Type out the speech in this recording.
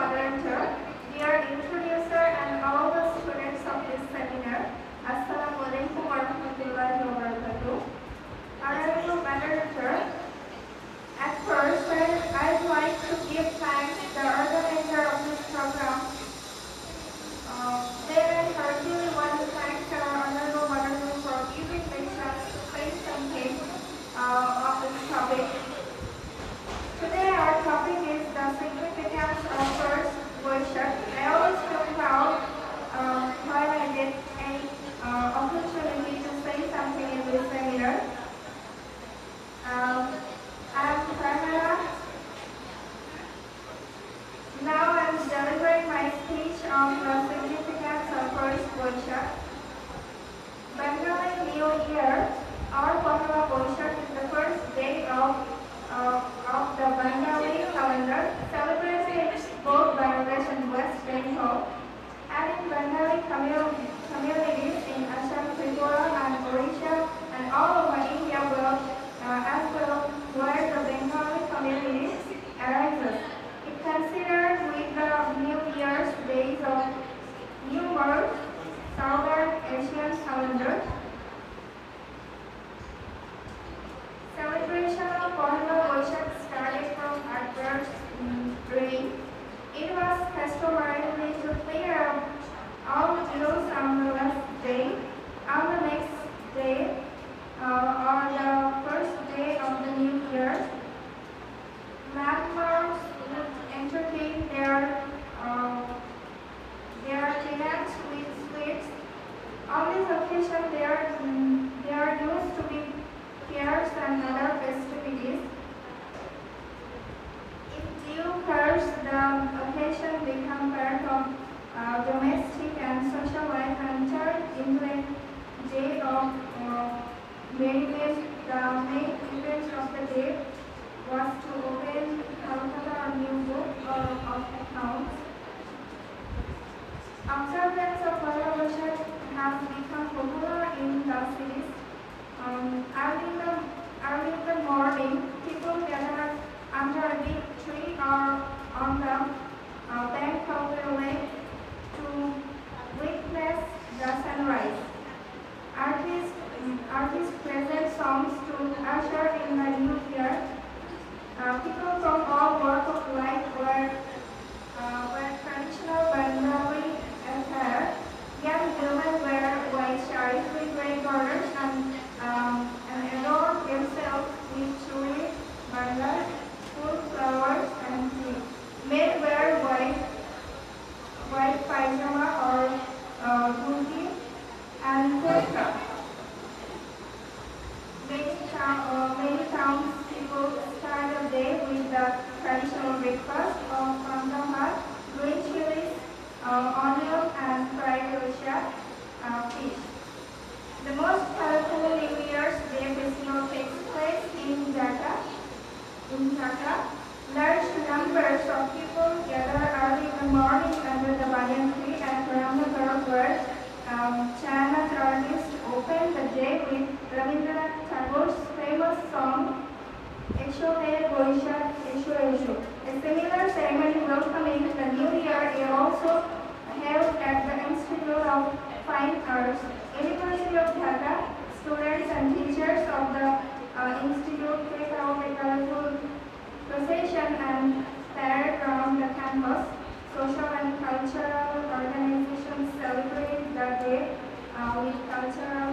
quadrant here. We are introducer and all the students of this seminar. Assalamu alaikum warahmatullahi wabarakatuh. I will moderator. At first, I'd like to give thanks to the organizer of this program. Then I really want to thank the honorable moderator for giving the chance to say something of this topic. Today our topic is the significance of first worship. I always feel proud when I get an opportunity to say something in this seminar. I'm Pramela. Now I'm delivering my speech on the significance of first worship. Bengali New Year or Panta Bhat is the first day of the Bengali calendar, celebrated both Bangladesh and West Bengal, and in Bengali communities in Assam, Tripura, and Malaysia, and all over India will, as well, where the Bengali community arises. It considers with the New Year's days of New World, Southern Asian calendar. Celebration of Panta Bhat started from adverse rain. It was customarily to clear up all the dues on the last day. On the next day, on the first day of the new year, landlords would entertain their tenants with sweets. On this occasion, there used to be fairs and other festivities. In due course, the occasion become part of domestic and social life and turned into a day of merriment. The main event of the day was to open a new book of accounts. Observance of Panta Bhat has become popular in the cities. Early in the morning, people gather under a big tree or on the bank of the lake to witness the sunrise. Artists present songs to usher in the new year. People from all walks of life wear traditional Bengali attire. Young women wear white sarees with grey borders and adorn themselves with churi, bandar, full flowers and tea. Men wear white pyjama or dhoti and kurta. Many townspeople start the day with the traditional breakfast of panta bhat, green chilies, onion and fried rocha fish. The most colorful New Year's Day festival takes place in Dhaka. Large numbers of people gather early in the morning under the banyan tree and around the girl where Chanachur artists open the day with Rabindranath Tagore's famous song Esho Mere Boishakh Esho Esho. A similar ceremony welcoming the New Year is also held at the Institute of Fine Arts, University of Dhaka. Students and teachers of the institute take out a colorful procession and parade around the campus. Social and cultural organizations celebrate the day with cultural